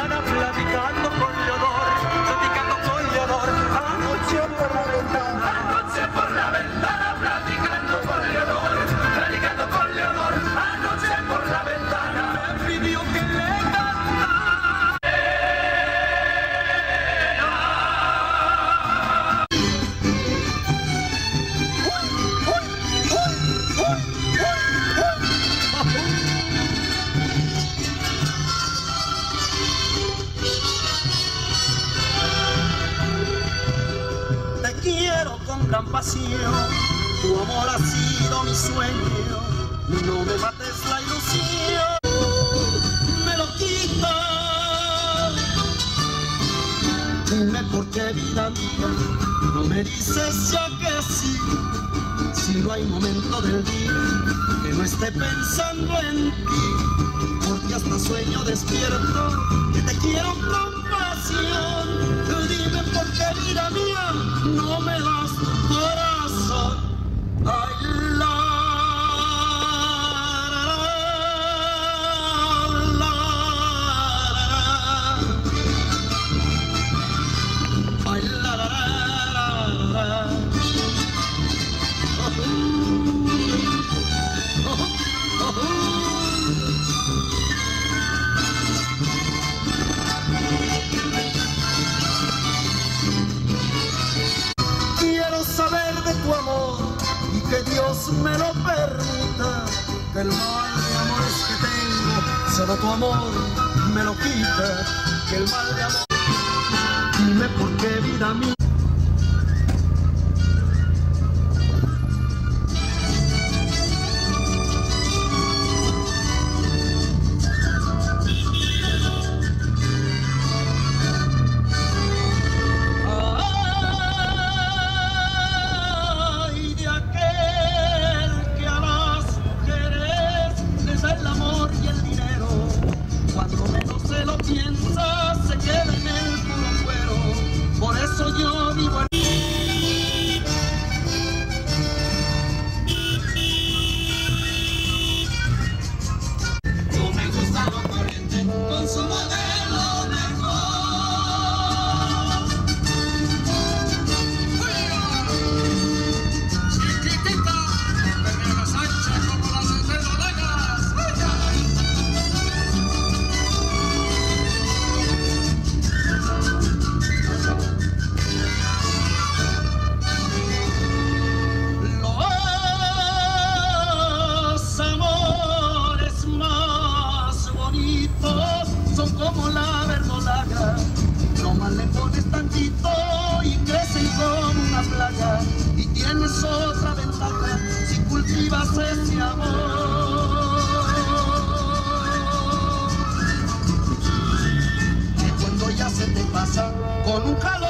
ventana platicando con Leonor, platicando con Leonor, anoche por la ventana, anoche por la ventana, platicando con Leonor, platicando con Leonor, anoche por la ventana, me pidió que le cantara. Gran pasión, tu amor ha sido mi sueño, no me mates la ilusión, me lo quitas. Dime por qué, vida mía, no me dices ya que sí, si no hay momento del día que no esté pensando en ti, porque hasta sueño despierto que te quiero con pasión. Dime por qué, vida mía, no me das tu corazón. Ay, la, la, la. Ay, la, la, la, la, la. Que Dios me lo permita, que el mal de amores que tengo, solo tu amor me lo quita, que el mal de amor. Dime por qué, vida mía. Con un calor.